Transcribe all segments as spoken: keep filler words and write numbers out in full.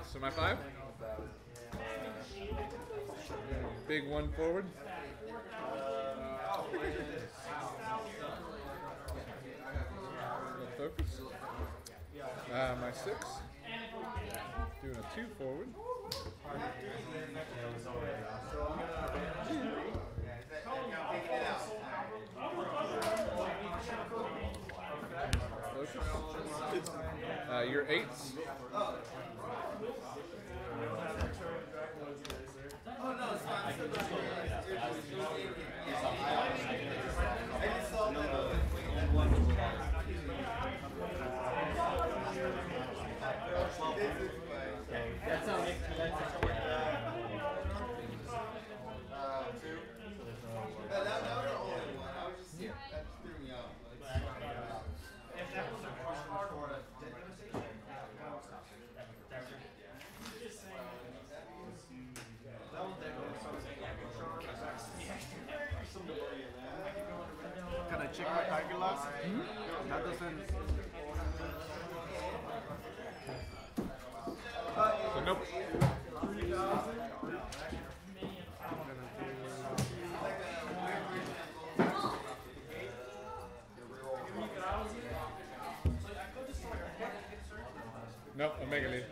Alright, so my five. Big one forward. Uh, my six. Doing a two forward. Uh, your eights. Oh no, it's fine. I just saw that's how it uh two. That that was the only one. I was just yeah, that just threw me off. If that was a question for it. Can I check my tiger last? Mm -hmm. That doesn't. So nope. Nope, Omega Leader.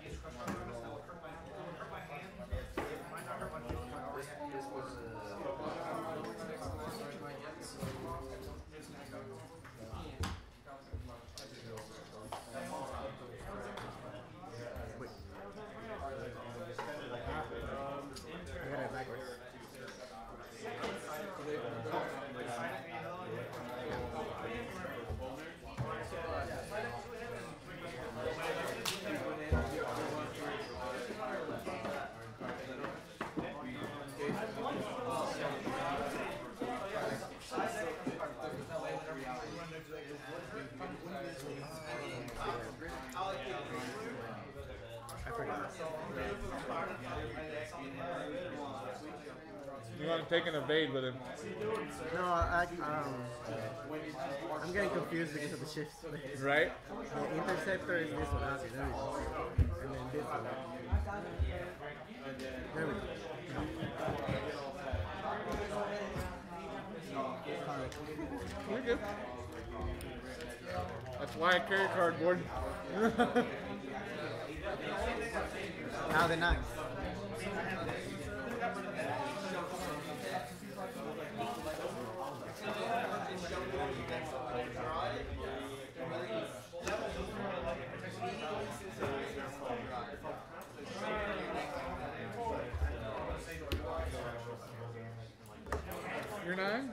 You want to take an evade with him? No, I, um, I'm getting confused because of the shifts. Right? The interceptor is this one, okay, there we go. And then this one. There we go. We're good. That's why I carry cardboard. Now the knives. Your nine?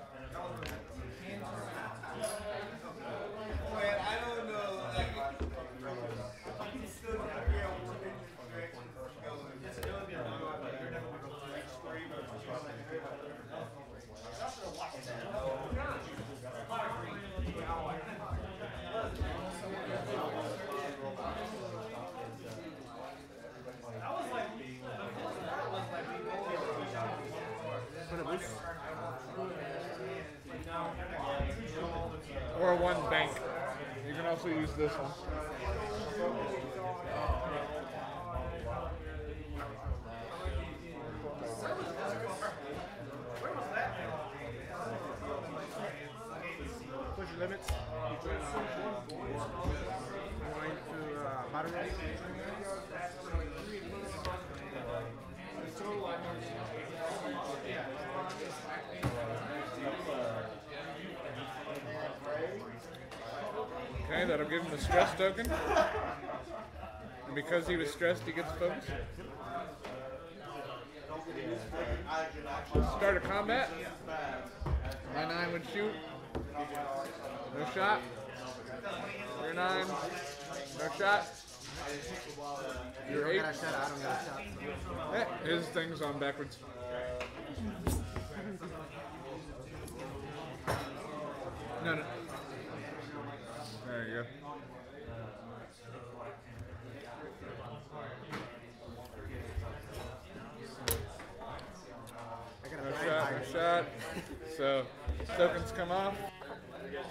Or one bank. You can also use this one. Push your limits. Going to uh, moderate. Okay, that'll give him a stress token. And because he was stressed, he gets focused. Start a combat. My nine would shoot. No shot. Your nine. No shot. Your eight. Eh, his thing's on backwards. No, no. There you go. I got a no shot, no shot. So, tokens come off.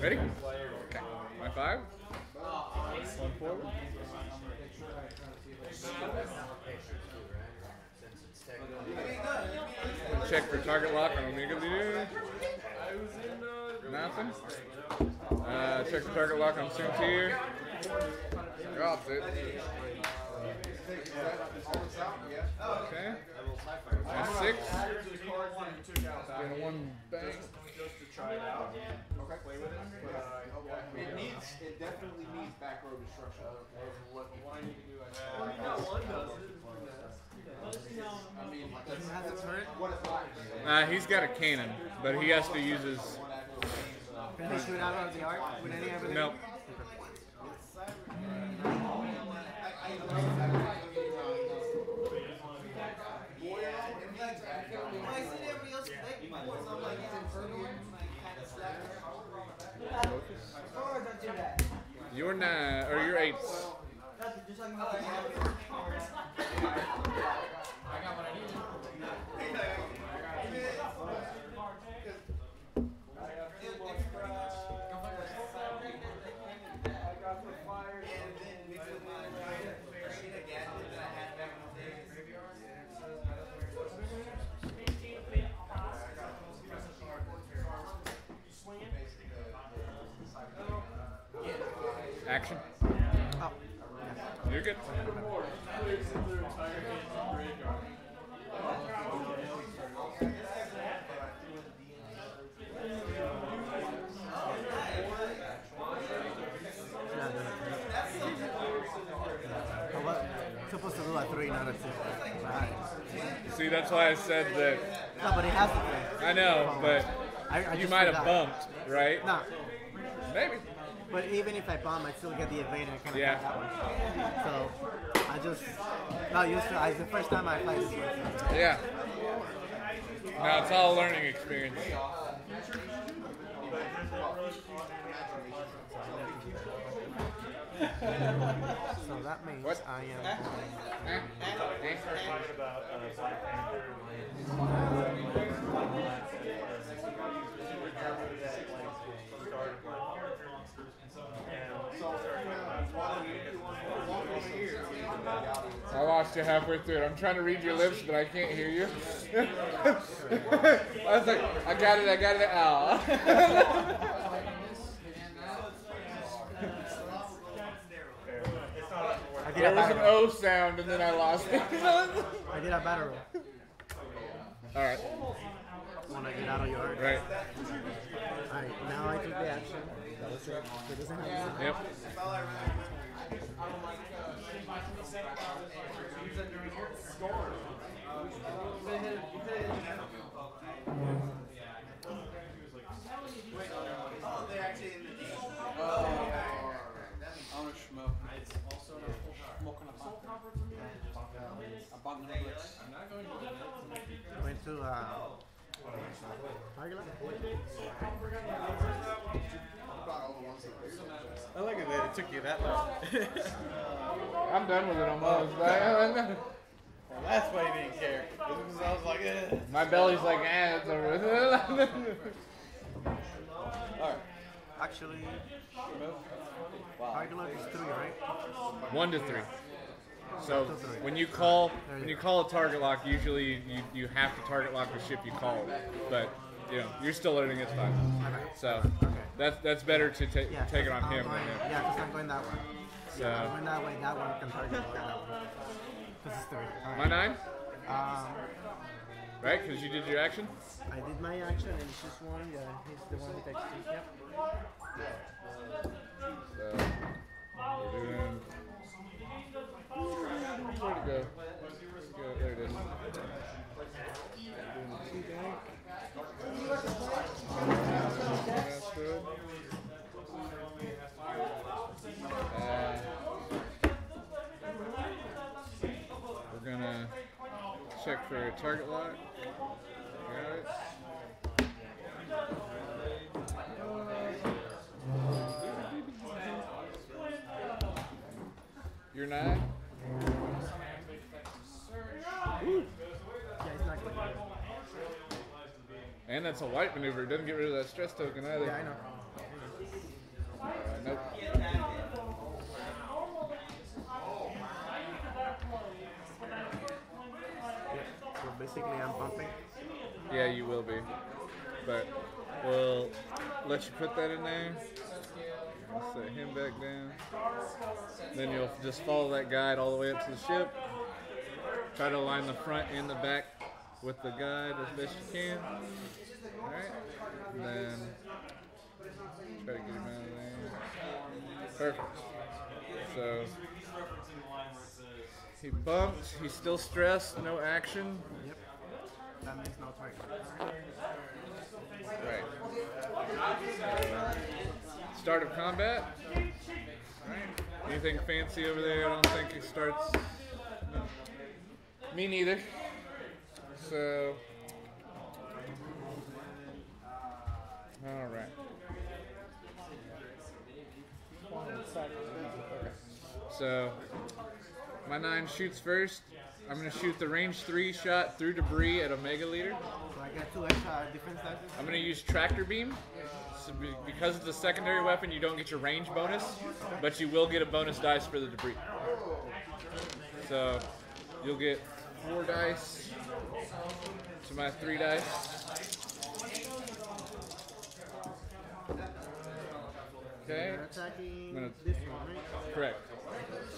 Ready? Okay. My five? One forward. Check for target lock on Omega Leader. Nothing. Uh, check for target lock on Soontir. Drops it. Okay. And six. And one bang. Just to try it out. Okay. Play with it. But, uh, it needs. It definitely needs back row destruction. What line you can do? Well, you got one does it. I mean, doesn't have the turret. What is that? Nah, he's got a cannon, but he has to use his. Can they shoot out of the arc? Would any ever? Nope. You're nine, or you're eight. Action. Oh. You're good. Supposed to do a three, not a two. See, that's why I said that. No, but he has a three. I know, but I, I you might have bumped, right? No. Maybe. But even if I bomb, I still get the Evader and kind of yeah. that one. So I just not used to. It's the first time I played this one. So. Yeah. Now it's all a learning experience. So that means what? I am. I lost you halfway through it. I'm trying to read your lips, but I can't hear you. I was like, I got it, I got it, ow. There was an O sound, and then I lost it. I did a battle roll. All right. When I get out of your yard. Right. All right, now I take the action. That was it. It doesn't have to. Yep. Oh, they're actually in the game. Oh, I want to smoke. It's also not full smoke on a soul copper for me. A button. I'm not going to. I went to, uh, I like it that it took you that long. I'm done with it almost. Well, that's why you didn't care. Because I was like, eh. My belly's like, eh, it's over. Alright. Actually, target lock is three, right? One to three. So when you call when you call a target lock, usually you, you, you have to target lock the ship you call, but you know you're still learning it's fine. So that's that's better to take yeah, take it on I'm him. Going, right yeah, because I'm going that way. So yeah, I'm going that way. That one can target lock. This is three. Right. My nine. Um, Right, because you did your action? I did my action, and it's just one. Yeah, he's the one that takes two. Yep. So, we're doing... Where'd it go? Where'd it go? There it is. That's good. Uh, we're going to check for a target lock. You're nine. Ooh. And that's a light maneuver. It doesn't get rid of that stress token either. Yeah, I know. Uh, nope. let you put that in there. I'll set him back down. Then you'll just follow that guide all the way up to the ship. Try to align the front and the back with the guide as best you can. Alright. Then try to get him out of there. Perfect. So he bumped, he's still stressed, no action. Yep. That means no target. Right. Start of combat. Right. Anything fancy over there? I don't think it starts. No. Me neither. So. All right. Okay. So, my nine shoots first. I'm going to shoot the range three shot through debris at Omega Leader. So I got two extra defense dashes. I'm going to use Tractor Beam. So be because it's a secondary weapon, you don't get your range bonus, but you will get a bonus dice for the debris. So you'll get four dice to my three dice. Okay. I'm gonna, this one, right? Correct.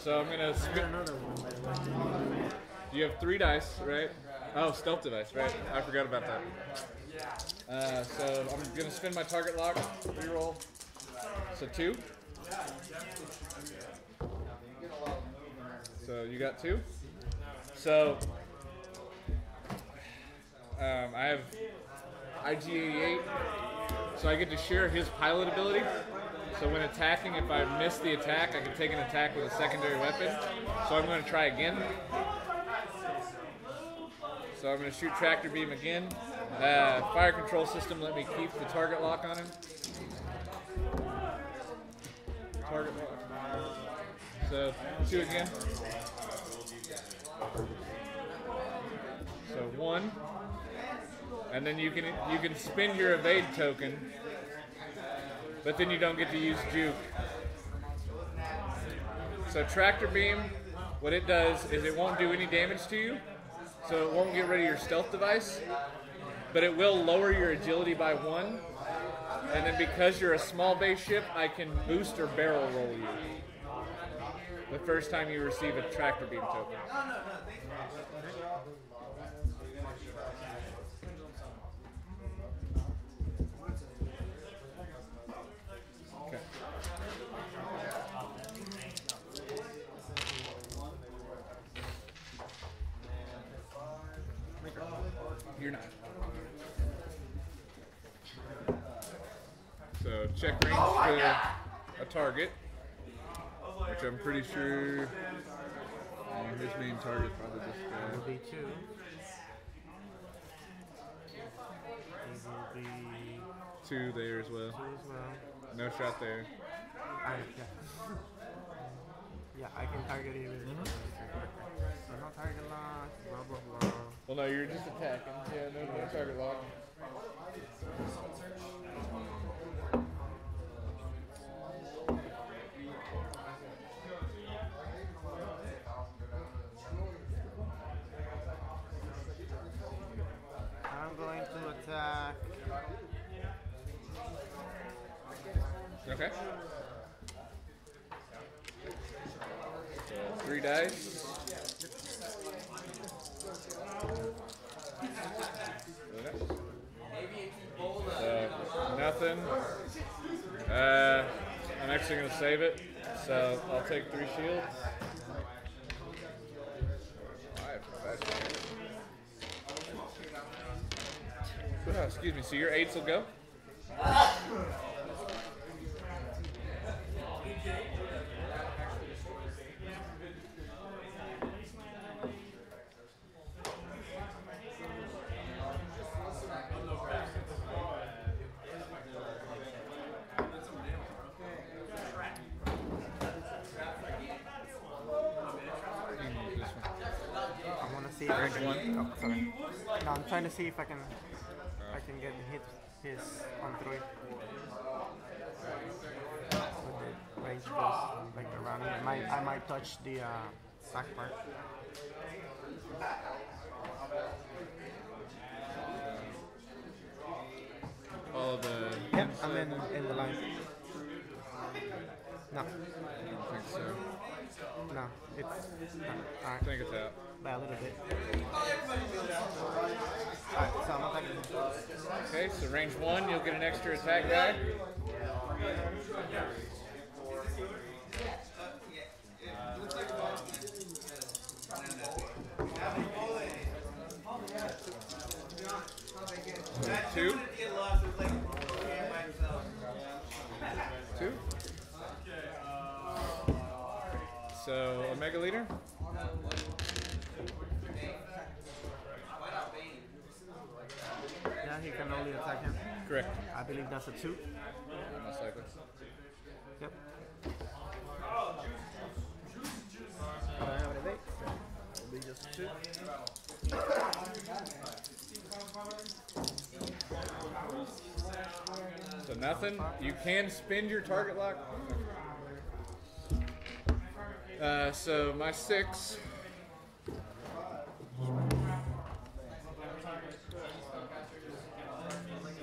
So I'm gonna spin another one. You have three dice, right? Oh, stealth device, right? I forgot about that. Uh, so I'm gonna spin my target lock, reroll. So two. So you got two. So um, I have I G eighty-eight, so I get to share his pilot ability. So when attacking, if I miss the attack, I can take an attack with a secondary weapon. So I'm going to try again. So I'm going to shoot Tractor Beam again. Uh, fire Control System let me keep the target lock on him. Target lock. So two again. So one. And then you can, you can spend your evade token. But then you don't get to use Juke. So Tractor Beam, what it does is it won't do any damage to you, so it won't get rid of your stealth device, but it will lower your agility by one, and then because you're a small base ship, I can boost or barrel roll you the first time you receive a Tractor Beam token. You're not. So check range oh for a target, which I'm pretty sure uh, his main target probably this guy. It will be two. It will be two there as well. Two as well. No shot there. I, yeah. Yeah, I can target either. Mm-hmm. So no target lock, blah, blah, blah. Well, no, you're just attacking. Yeah, no, no target lock. I'm going to attack. Okay. So three dice. So, nothing. Uh, I'm actually going to save it, so I'll take three shields. Oh, excuse me, so your eights will go? One. Oh, sorry. No, I'm trying to see if I can, uh, I can get hit his on three. So range goes like around. I might, I might touch the uh, back part. All all the... Yep, I'm in, in the line. No. I don't think so. No, it's... No. Alright. I think it's out. By a little bit. Alright, so I'm attacking. Okay, so range one, you'll get an extra attack back. Two. Two. So, Omega Leader. Yeah, he can only attack him. Correct. I believe that's a two. Yeah, most likely. Yep. It'll be just two. So nothing. You can spend your target lock. Uh, so my six.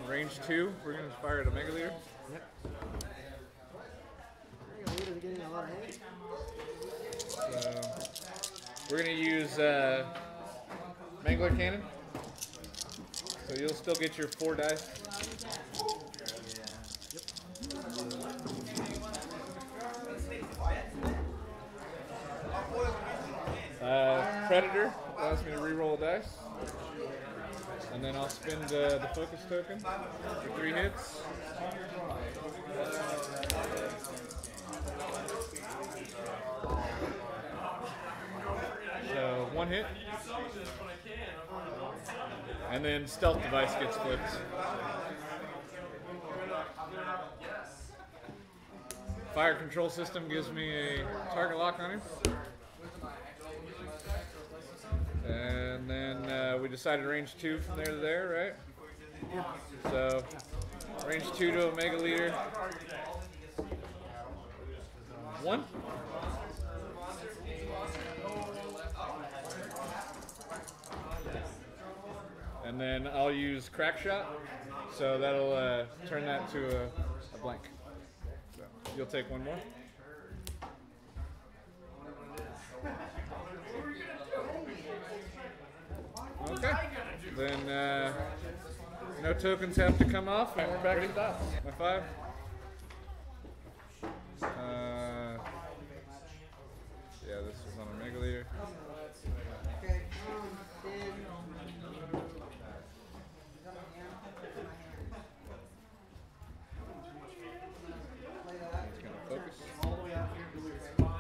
Range two. We're gonna fire at Omega Leader. Yep. Omega Leader's getting a lot of hits. So we're gonna use uh, Mangler Cannon. So you'll still get your four dice. Uh, Predator allows me to re-roll dice. And then I'll spend uh, the focus token for three hits. So one hit. And then Stealth Device gets flipped. Fire Control System gives me a target lock on him. And then uh, we decided range two from there to there, right? So range two to Omega Leader. One. And then I'll use Crack Shot, so that'll uh, turn that to a, a blank. So you'll take one more. Okay. Then uh, no tokens have to come off, and we're back to the top. My five. Uh, yeah, this was on Omega Leader.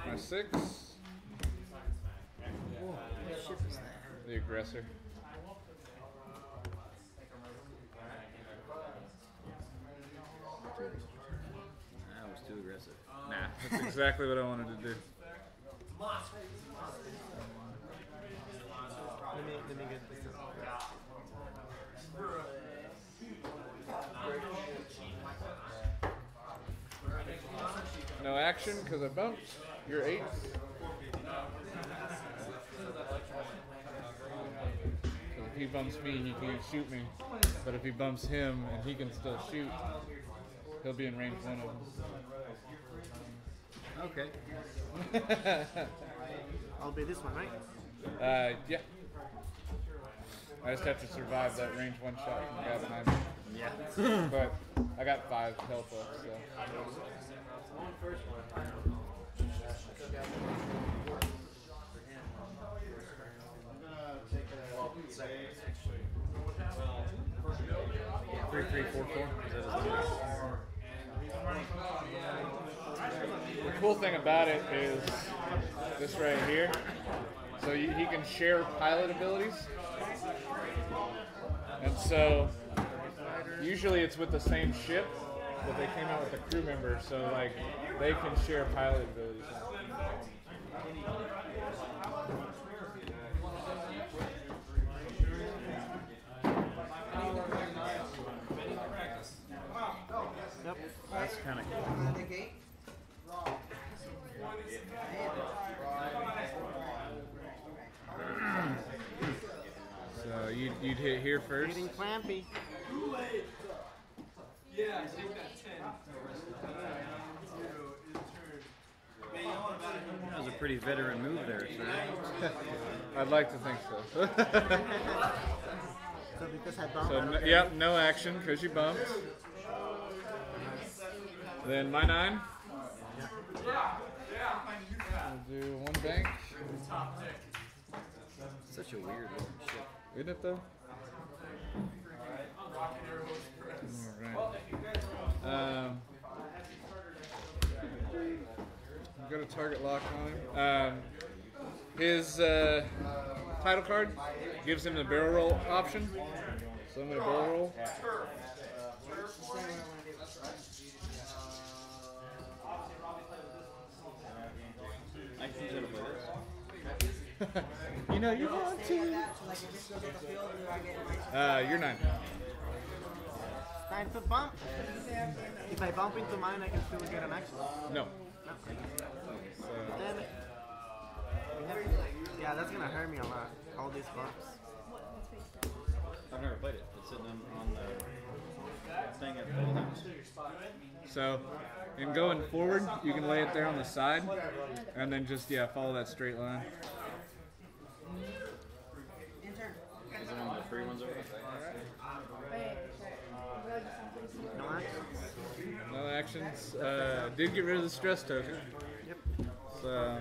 My six. The Aggressor. That was too aggressive. Nah, that's exactly what I wanted to do. Let me, let me get this. No action because I bumped. You're eight. So if he bumps me, he can't shoot me. But if he bumps him and he can still shoot, he'll be in range one of them. Okay. I'll be this one, right? Uh, yeah. I just have to survive that range one shot from the guy behind me. Yeah. But I got five health left, so. Three, three, four, four. The cool thing about it is this right here. So you, he can share pilot abilities. And so usually it's with the same ship, but they came out with a crew member, so like they can share pilot abilities. Yep. That's kind of cool. So you'd, you'd hit here first. Eating Clampy. Yeah, take that ten. That was a pretty veteran move there, sir. I'd like to think so. So because I bumped. So no, yep, yeah, no action because you bumped. Then my nine. Yeah, yeah. I'll do one bank. Such a weird looking ship. Isn't it though? Alright. Um, I've got a target lock on him. Um, his uh, title card gives him the barrel roll option. So I'm going to barrel roll. I can do it. You know you want to. Uh, you're nine. Time to bump. If I bump into mine, I can still get an action. No. No. So. Damn it. Yeah, that's gonna hurt me a lot. All these bumps. I've never played it. It's sitting on the thing at the whole house. So, in going forward, you can lay it there on the side, and then just yeah, follow that straight line. Is it one of the free ones over there? No actions. No actions. Uh, did get rid of the stress token. Yep. So. No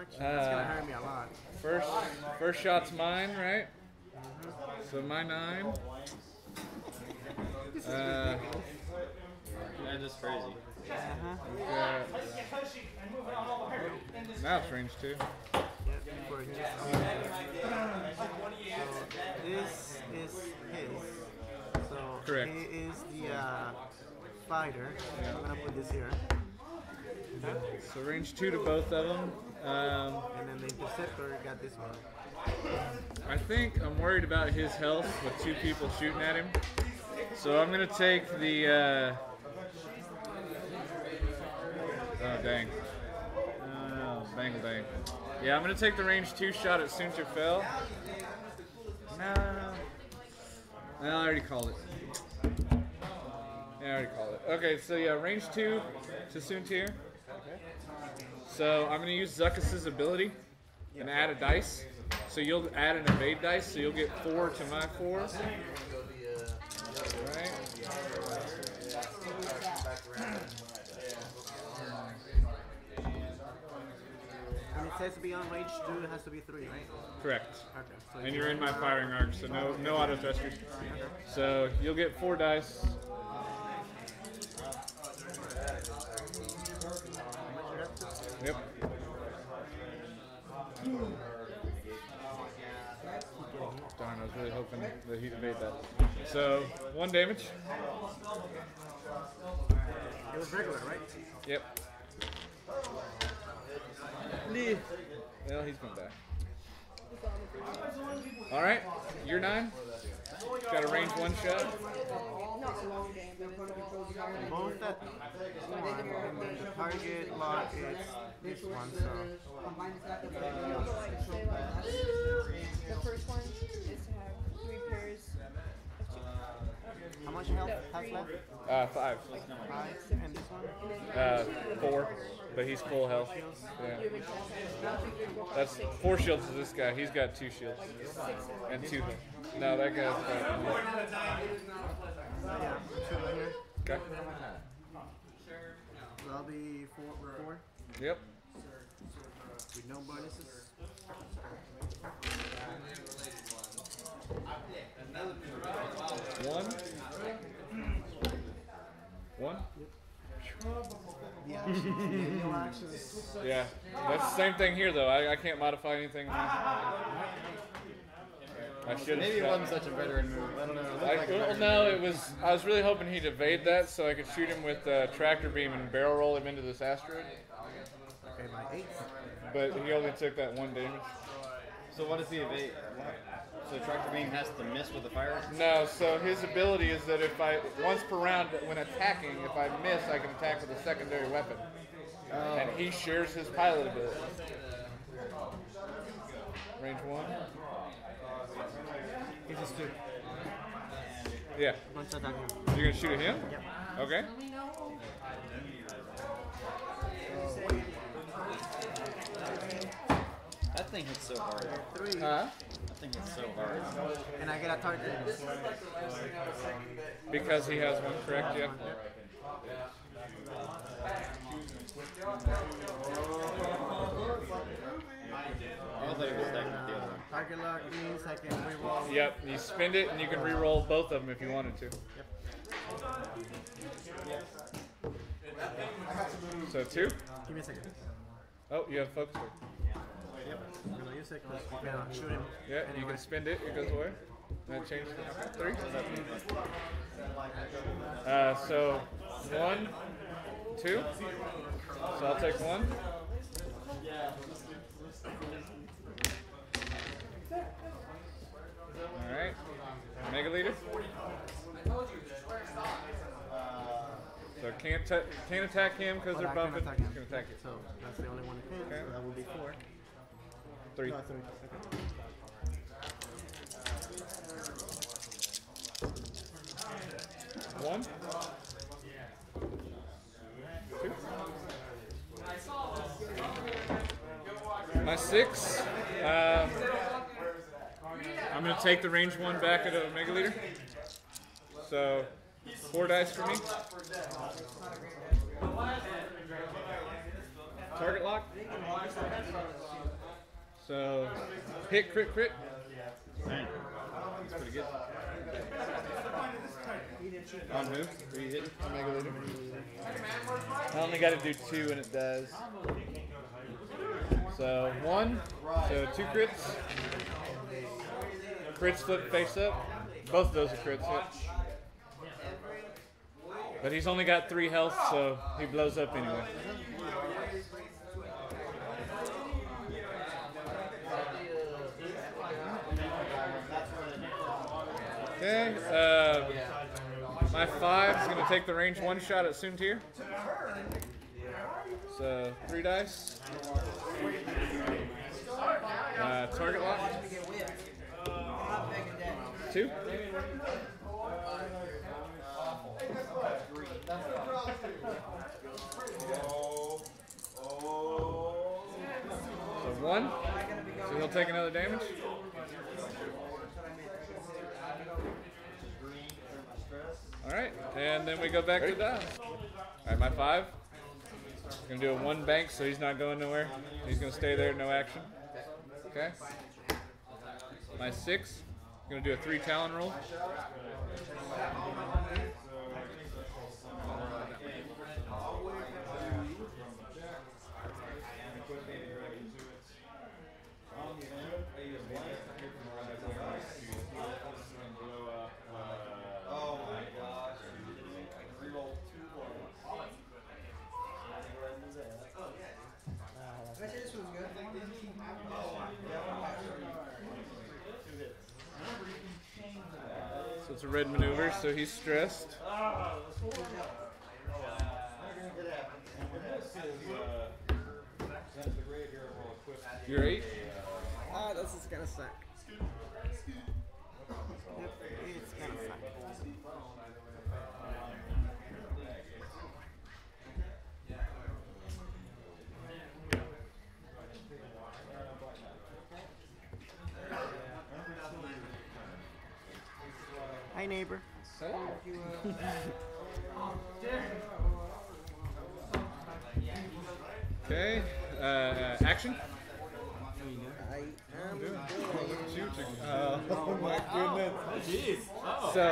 actions. That's gonna hurt me a lot. First, first shot's mine, right? So my nine. Uh, that is crazy. Uh-huh. Now it's range two. So this is his. So correct. He is the uh, fighter. Yeah. I'm gonna put this here. Okay. So range two to both of them. Um, and then the interceptor got this one. I think I'm worried about his health with two people shooting at him. So I'm gonna take the. Uh, oh dang! Oh, bang bang! Yeah, I'm gonna take the range two shot at Soontir Fel. No. No, I already called it. Yeah, I already called it. Okay, so yeah, range two to Soontir. Okay. So I'm gonna use Zuckus's ability and add a dice. So you'll add an evade dice, so you'll get four to my four. All right. And it says to be on range two, it has to be three, right? Correct. Okay, so and you're in my firing arc, so no no auto thrusters. Okay. So you'll get four dice. Yep. Darn, I was really hoping that he'd evade that. So, one damage. It was regular, right? Yep. Well, he's gonna die. Alright, you're nine. Got a range one shot. Both that one, and the target lock is this one, so. The first one is to have three pairs. How much health has left? Uh, five. Five, and this one? Uh, four, but he's full health. Yeah. That's four shields to this guy. He's got two shields. And two. No, that guy's five. Okay. So I'll be four, four? Yep. With no bonuses? One. One? Yeah. That's the same thing here, though. I, I can't modify anything. I should. Maybe it wasn't such a veteran move. I don't know. I, well, no, it was. I was really hoping he'd evade that so I could shoot him with the tractor beam and barrel roll him into this asteroid. Okay, my eight. But he only took that one damage. So what does he evade? So Tractor Beam has to miss with the fire? No, so his ability is that if I, once per round, when attacking, if I miss, I can attack with a secondary weapon. Oh. And he shares his pilot ability. Range one. He's a stupid. Yeah. I'm gonna start down here. You're gonna shoot at him? Yeah. Okay. That thing hits so hard. Three. Huh? That thing hits so hard. And I get a target. Because he has one correct, yeah. Target lock means I can reroll. Yep, you spend it and you can reroll both of them if you wanted to. Yep. So two? Give me a second. Oh, you have focus. Yep. Shoot him. Yeah, anyway. You can spend it, it goes away. That changed to three. Uh, so one, two. So I'll take one. Alright. Omega Leader. So can't can't attack him because they're bumping. Can attack, attack it. So that's the only one that can. Okay. So that will be four. Three. No, three. Okay. One. Two. My six. Uh, I'm going to take the range one back at Omega Leader. So, four dice for me. Target lock. So, hit, crit, crit. Dang. That's pretty good. On who? Are you hitting? Omega Leader. I only got to do two and it does. So one, so two crits. Crits flip face up. Both of those are crits hit. But he's only got three health, so he blows up anyway. Okay, uh, my five is going to take the range one shot at Soontir. So, three dice. Uh, target lock. Two. So, one. So, he'll take another damage. Alright, and then we go back Ready? to dice. Alright, my five. We're going to do a one bank, so he's not going nowhere. He's going to stay there, no action. Okay. My six. I'm going to do a three talon roll. It's a red maneuver, so he's stressed. You're eight? Ah, this is gonna suck. It's gonna suck. Hi, neighbor. So? Okay. Uh, uh, action. I am going to uh, Oh my goodness. Oh, jeez. Oh. So,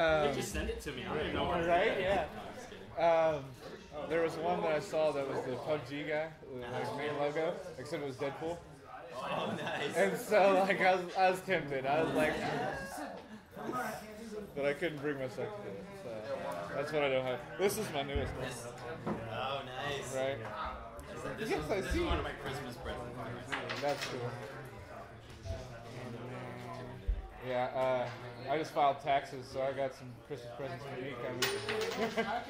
um, did you send it to me? I didn't know where. Right? Yeah. Um, there was one that I saw that was the P U B G guy, the main logo, except it was Deadpool. Oh, nice. And so, like, I was, I was tempted. I was like. But I couldn't bring myself to do it, so that's what I don't have. This is my newest one. Oh, nice. Right? Like, this yes, was, I this see. Is one of my Christmas presents. That's cool. Yeah, uh, I just filed taxes, so I got some Christmas presents for the week. I mean. I filed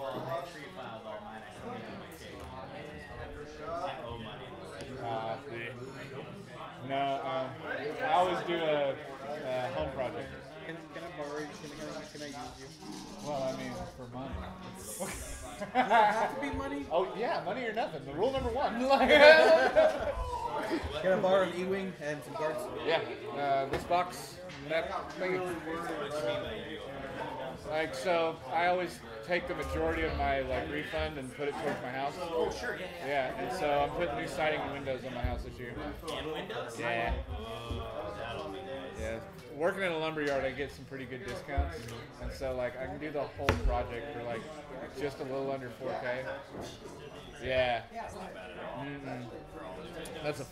all mine. I owe money. Uh, no, um, I always do a, uh, for money. Does it have to be money? Oh, yeah, money or nothing. The rule number one. Gonna borrow an E-Wing and some parts? Yeah. Uh, this box, that thing. Like, so I always take the majority of my like refund and put it towards my house. Oh, sure, yeah, yeah. Yeah, and so I'm putting new siding and windows on my house this year. And windows? Yeah. Yeah. Working in a lumber yard, I get some pretty good discounts, and so like I can do the whole project for like just a little under four K. Yeah. Mm-hmm. That's a.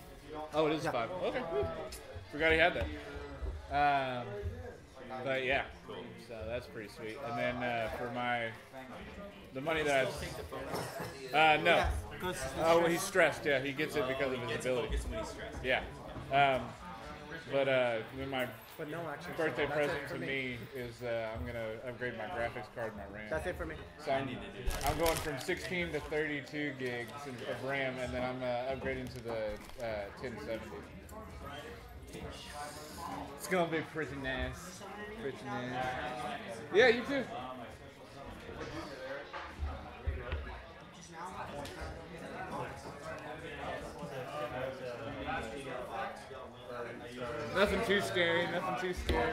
Oh, it is a five. Okay. Forgot he had that. Um, but yeah. So that's pretty sweet. And then uh, for my the money that I've uh, no. Oh, he's stressed. Yeah, he gets it because of his ability. Yeah. Um, but uh, when my But no, actually, birthday so present to me, me is uh, I'm gonna upgrade my graphics card and my RAM. That's it for me. So I'm, I'm going from sixteen to thirty-two gigs of RAM, and then I'm uh, upgrading to the uh, ten seventy. It's gonna be pretty nice. Pretty nice. Yeah, you too. Nothing too scary, nothing too scary.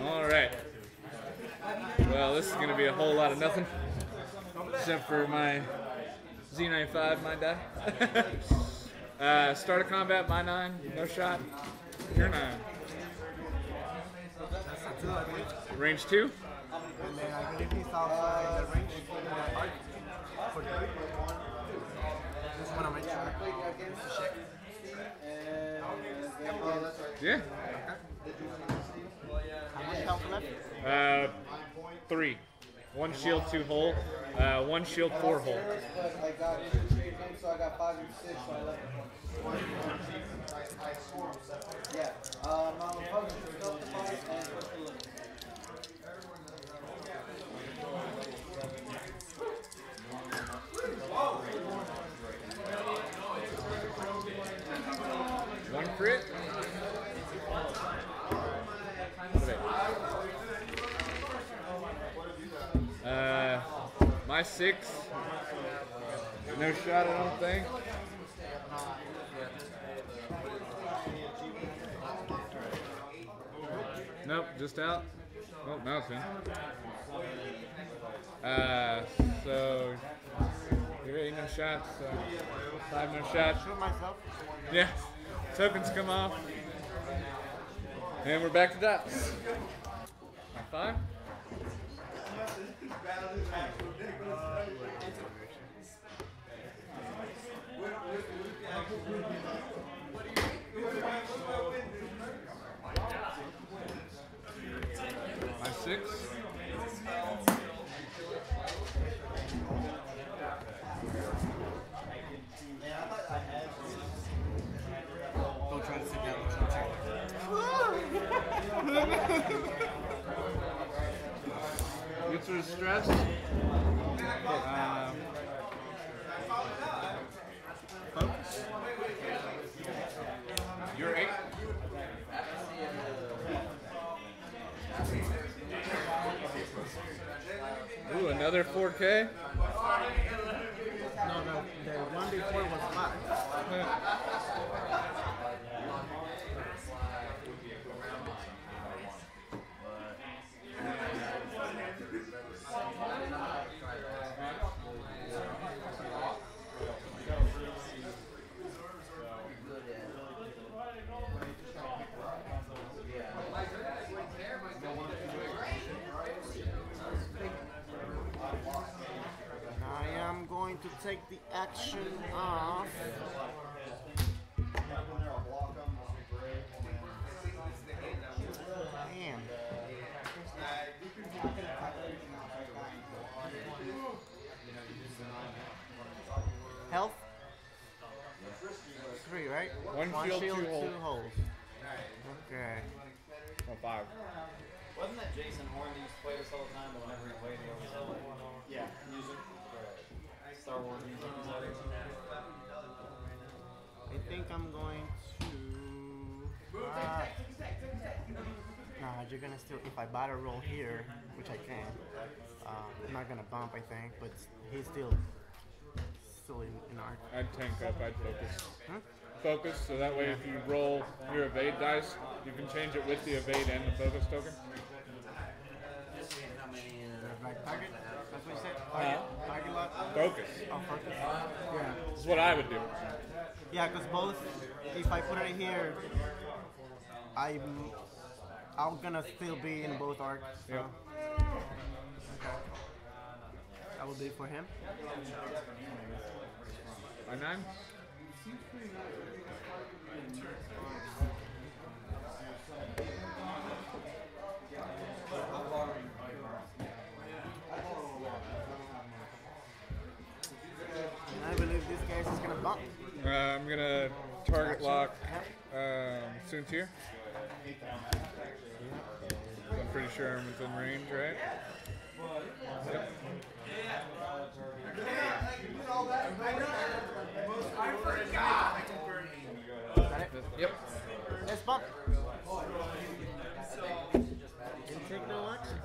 Alright. Well, this is going to be a whole lot of nothing. Except for my Z ninety-five might die. uh, start a combat, my nine, no shot. Your nine. Range two? Yeah. Uh, three. One shield, two hole. Uh, one shield, four hole. Yeah. Um, one crit. Uh, my six. No shot, I don't think. Nope, just out. Oh, now it's in. Uh, so, there ain't no shots, so I have no shots. Yeah, tokens come off. And we're back to dots. My five? My six. Don't try to sit down. Get sort of stressed. Um, focus. You're eight. Ooh, another four K? No, no, the one before was five. To take the action off. Man. Health? Three, right? One, One shield, shield, two, two holes. holes. Okay. Oh, five. Wasn't that Jason Horn that used to play this all the time? Whenever he played, he always had like, yeah, music. Star Wars music. you're gonna still, if I battle roll here, which I can, um, I'm not gonna bump, I think, but he's still still in, in arc. I'd tank up, I'd focus. Huh? Focus, so that way if you roll your evade dice, you can change it with the evade and the focus token. Like target? That's what you said? Target, uh, target lock? Focus. Oh, focus. Yeah. This is what I would do. Yeah, because both, if I put it here, I'm, I'm gonna still be in both arcs. So. Yep. That will be for him. By nine? Uh, I'm going to target lock um, Soontir. I'm pretty sure I'm within range, right? Yep. I forgot! Yep. Let's bump. Didn't take no action.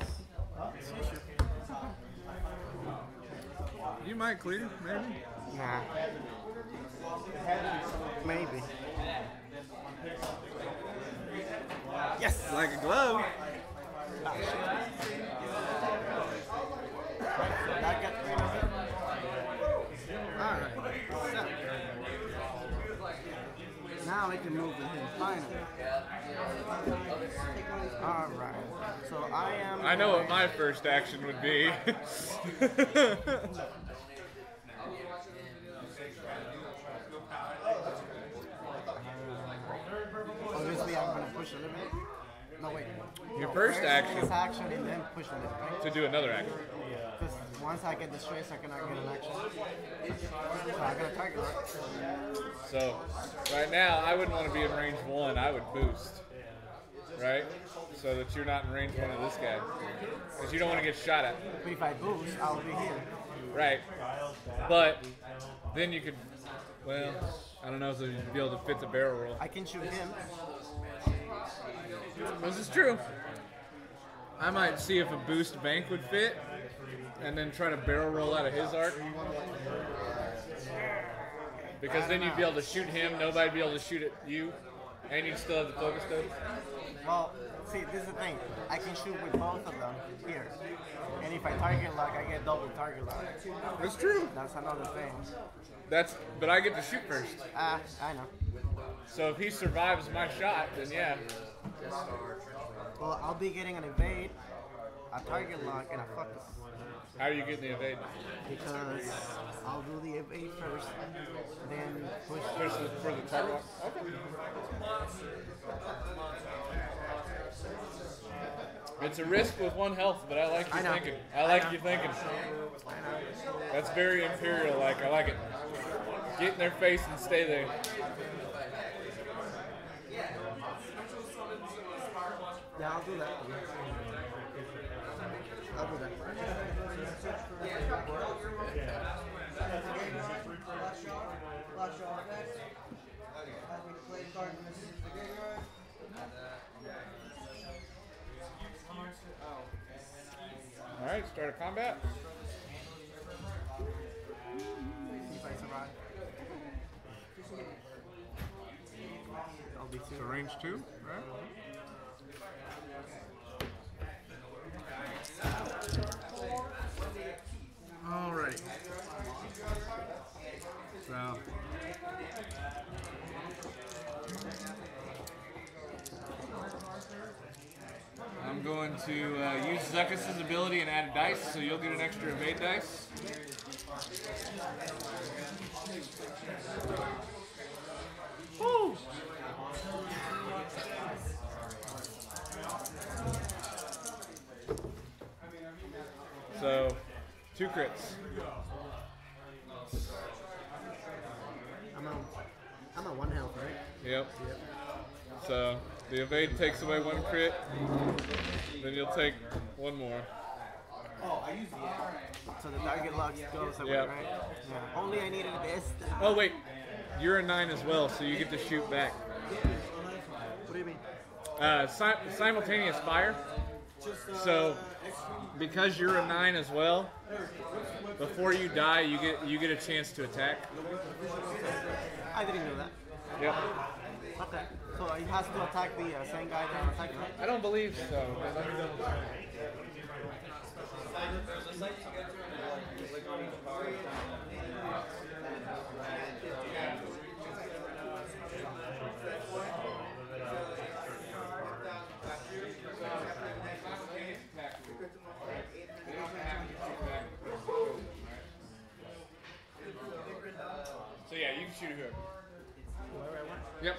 You might clear, maybe? Nah. Maybe. Yes! Like a glove! Alright. So. Now I can move to him, finally. Alright. So I am. I know what my first action would be. Obviously, I'm going to push a little bit. No, wait. Your first There's action. action and then push a little bit. To do another action. Yeah. Because once I get the stress, I cannot get an action. So I got to target. So, right now, I wouldn't want to be in range one. I would boost. Right? So that you're not in range yeah. one of this guy. Because you don't want to get shot at. But if I boost, I'll be here. Right. But then you could. Well, I don't know if so you'd be able to fit the barrel roll. I can shoot him. This is true. I might see if a boost bank would fit, and then try to barrel roll out of his arc. Because then you'd be able to shoot him, nobody'd be able to shoot at you, and you'd still have the focus code. Well, see, this is the thing. I can shoot with both of them here. And if I target lock, I get double target lock. That's true. That's another thing. That's, but I get to shoot first. Ah, uh, I know. So if he survives my shot, then yeah. Well, I'll be getting an evade, a target lock, and a focus. How are you getting the evade? Because I'll do the evade first, then push. Push the, for the target lock? Okay. It's a risk with one health, but I like you thinking. I like I you thinking. That's very Imperial-like. I like it. Get in their face and stay there. Yeah, I'll do that. I'll do that. All right, start a combat. So range two, right? All right. So. I'm going to uh, use Zuckus' ability and add a dice, so you'll get an extra evade dice. Woo! So, two crits. I'm on, I'm on one health, right? Yep. Yep. So, the evade takes away one crit, then you'll take one more. Oh, I use the app. So the target lock goes away, yep. Right? Yeah. Only I needed this. Oh, wait. You're a nine as well, so you get to shoot back. What do you mean? uh, si simultaneous fire. So, because you're a nine as well, before you die, you get you get a chance to attack. I didn't know that. Yep. Okay. So he has to attack the uh, same guy that attacked him? I don't believe so. So yeah, you can shoot whoever. Whoever I want? Yep.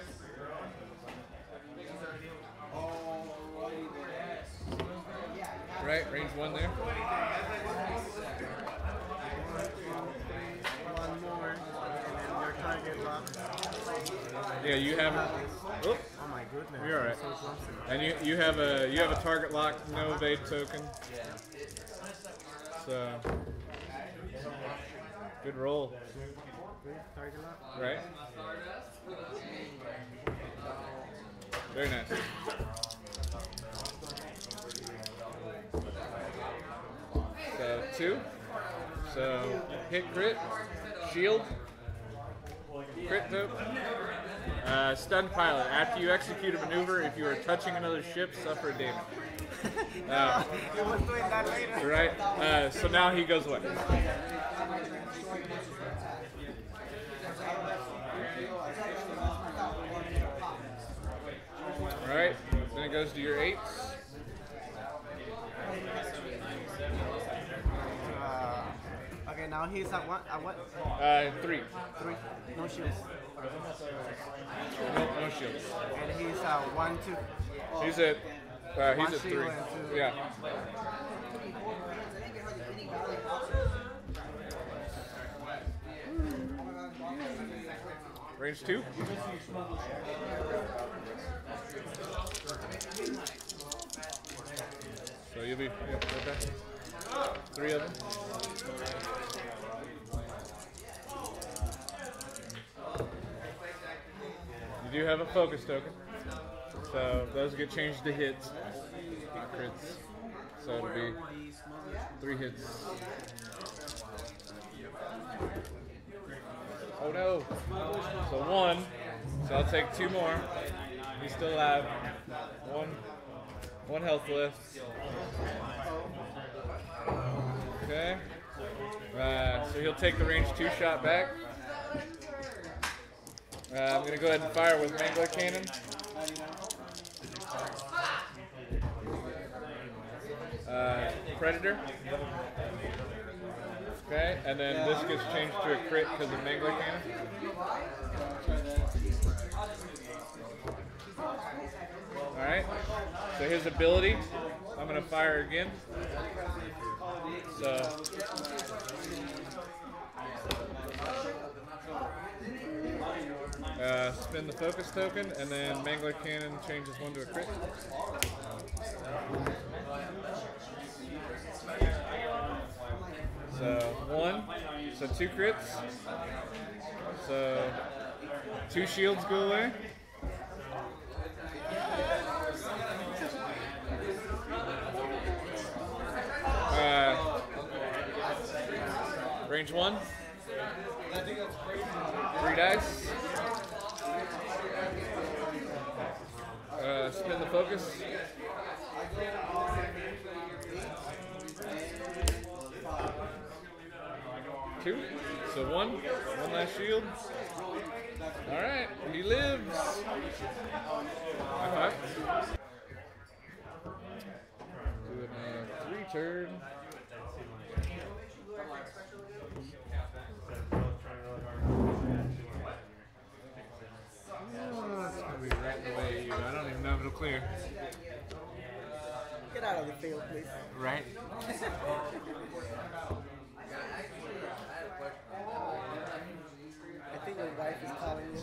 Right, range one there. One more, and then your target locks. Yeah, you have. A, oh, oh my goodness! You're all right. So and you you have a you have a target lock, no evade token. Yeah. So good roll. Target lock. Right. Very nice. So two. So hit crit, shield, crit dope. Uh, stun pilot. After you execute a maneuver, if you are touching another ship, suffer damage. Uh, right. Uh, so now he goes away. All right. Then it goes to your eights. Now he's at what? At what? Uh, three. Three. No shields. No, no shields. And he's at one, two. Oh. He's at. Uh, he's at three. Yeah. Range two. So you'll be. Yeah, okay. Three of them. You do have a focus token, so those get changed to hits, not crits. So it'll be three hits. Oh no! So one. So I'll take two more. We still have one, one health left. Okay. Uh, so he'll take the range two shot back. Uh, I'm going to go ahead and fire with Mangler Cannon. Uh, Predator. Okay, and then this gets changed to a crit because of Mangler Cannon. Alright, so his ability, I'm going to fire again. So... Uh, spin the focus token, and then Mangler Cannon changes one to a crit. So one, so two crits, so two shields go away. Uh, range one, three dice. Uh, spin the focus. Two. So one. One last shield. Alright. He lives. High five. Doing a three turn. I don't even know if it'll clear. Get out of the field, please. Right? I think your wife is calling you.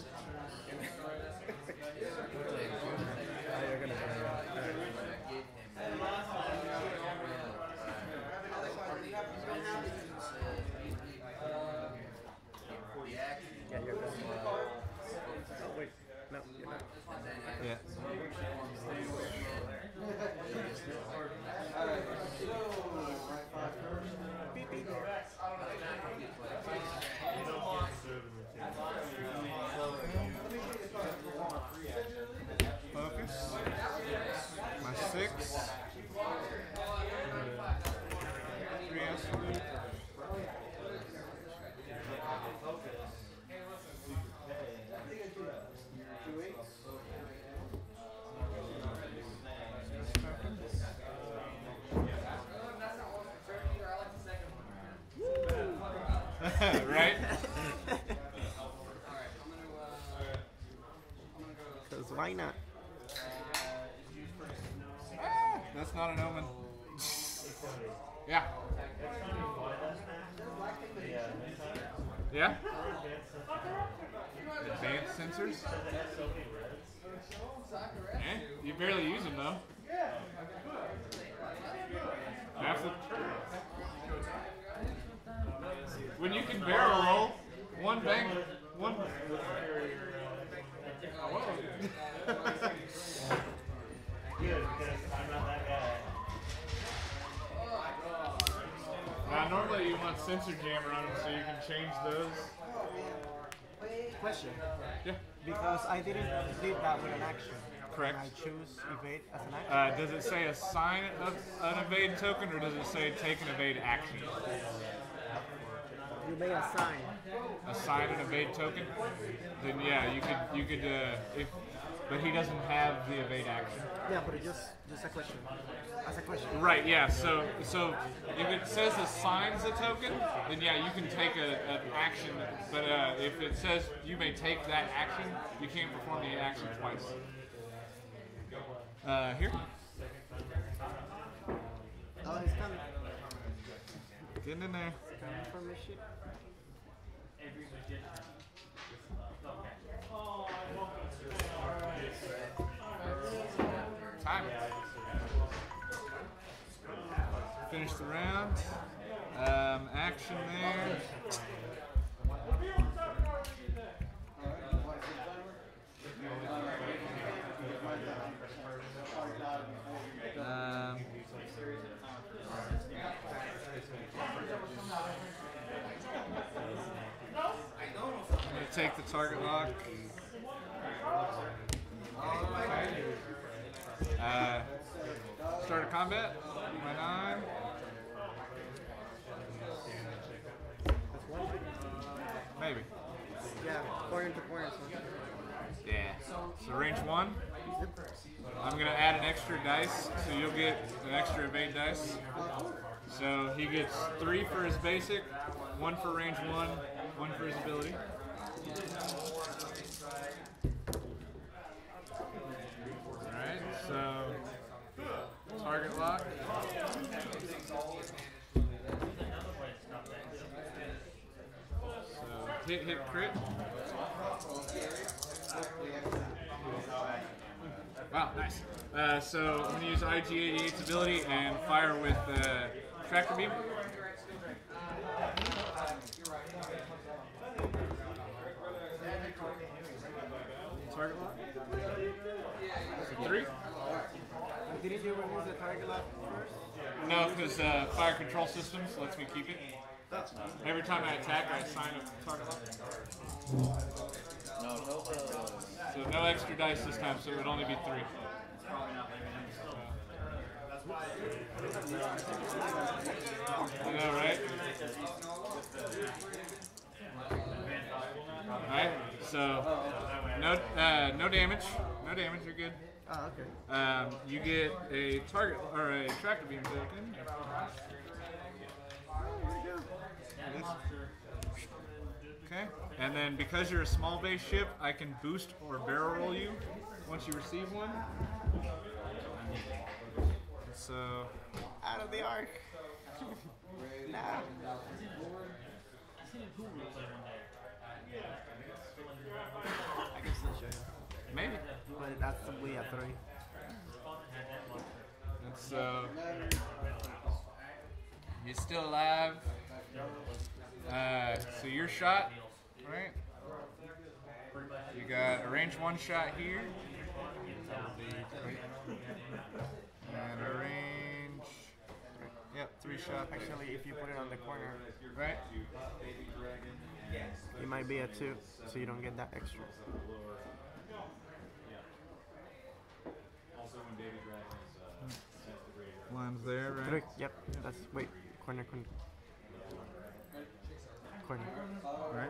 You're going to have it out. Yeah, you're going to. Oh, wait. No, you're not. Yeah. vaina. Ah, that's not an omen. Yeah. Yeah? Advanced sensors? Eh? You barely use them though. That's the when you can barrel roll, one bang, one. Now normally you want sensor jammer on them so you can change those. Question. Yeah. Because I didn't complete that with an action. Correct. I choose evade as an action. Uh, does it say assign an evade token or does it say take an evade action? You may assign. Assign an evade token? Then yeah, you could you could uh, if but he doesn't have the evade action. Yeah, but it just just a question. As a question. Right, yeah, so so if it says assigns a token, then yeah, you can take a, an action, but uh, if it says you may take that action, you can't perform the action twice. Uh, here? Oh, he's coming. Getting in there. From this shit. Time. Finish the round. Um, action there. Um, take the target lock. Okay. Uh, start a combat. My nine. Maybe. Yeah, corner to corner. Yeah. So range one. I'm gonna add an extra dice, so you'll get an extra evade dice. So he gets three for his basic, one for range one, one for his ability. Alright, so target lock. So hit, hit, crit. Wow, nice. Uh, so I'm going to use I G eighty-eight's ability and fire with uh, Tractor Beam. Target lock? Three? Didn't you remove the target lock first? No, because uh, Fire Control Systems lets me keep it. Every time I attack, I assign a target lock. So no extra dice this time, so it would only be three. I know, right? Alright, so no, uh, no damage. No damage, you're good. Oh, okay. Um, you get a target, or a tractor beam token. Okay, and then because you're a small base ship, I can boost or barrel roll you once you receive one. So, out of the arc. Nah. I can still show you. Maybe. But that's simply a three. And so, you're still alive. Uh, so your shot, right? You got a range one shot here, and a range, yep, three shot. Actually, if you put it on the corner, right? It might be a two, so you don't get that extra. Hmm. Line's there, right? Three. Yep. That's wait, corner, corner. Corner. Right?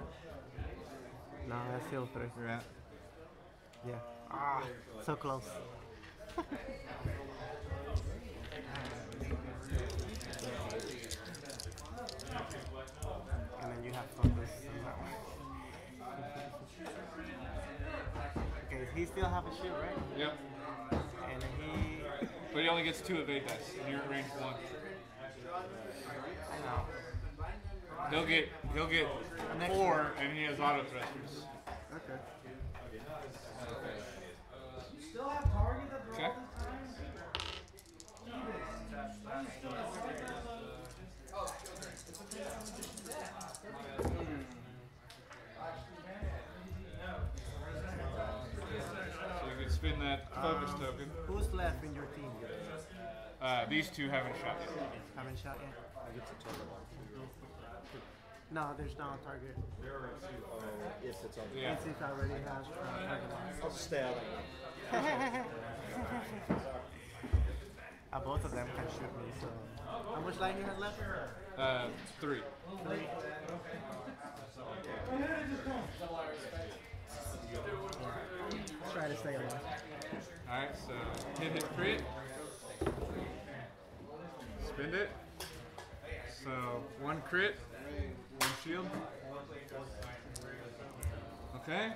No, that's still three. You're at? Yeah. Ah, so close. And then you have fun this. Okay, he still have a ship, right? Yep. And he... But he only gets two evade dice, and you're at range one. I know. He'll get, he'll get four, one. And he has auto thrusters. Okay. You still have target that they're all the time? So you can spin that focus um, token. Who's left in your team? Uh, these two haven't shot yet. Haven't shot yet? I get to target one. No, there's not a target. Oh, yes, it's on the yeah. It's already has uh, target one. I'll stab. Uh, both of them can shoot me, so... How much lightning has left? Uh, three. Three? Let's try to stay alive. Alright, so hit, hit, crit. Spend it. So, one crit, one shield. Okay.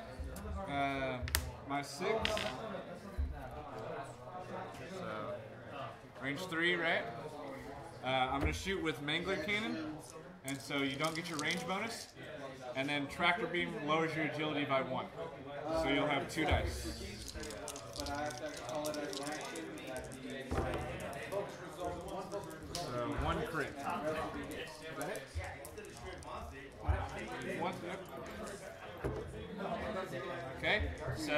Uh, my six. So... Range three, right? Uh, I'm going to shoot with Mangler Cannon, and so you don't get your range bonus. And then Tractor Beam lowers your agility by one. So you'll have two dice. So one crit. One, yep. Okay, so...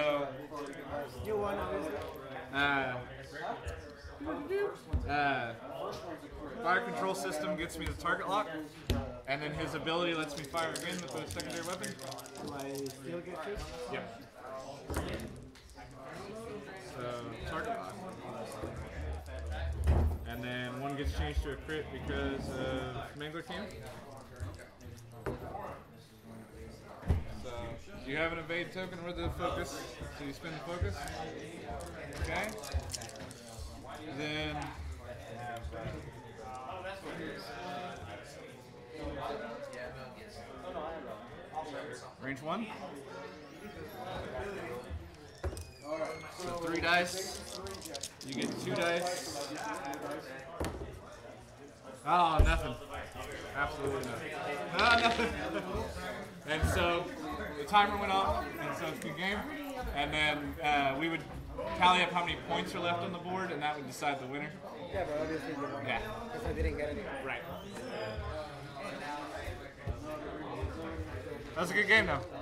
You want to uh, Uh, fire control system gets me the target lock, and then his ability lets me fire again with the secondary weapon. Do I still get two? Yeah. So, target lock. And then one gets changed to a crit because of Mangler Cannon. So, you have an evade token with the focus, so you spin the focus. Okay. Then, range one. So three dice. You get two dice. Oh, nothing. Absolutely nothing. No, nothing. And so the timer went off, and so it's a good game. And then uh, we would tally up how many points are left on the board, and that would decide the winner. Yeah, but obviously you won. Yeah. Because I didn't get any. Right. That was a good game, though.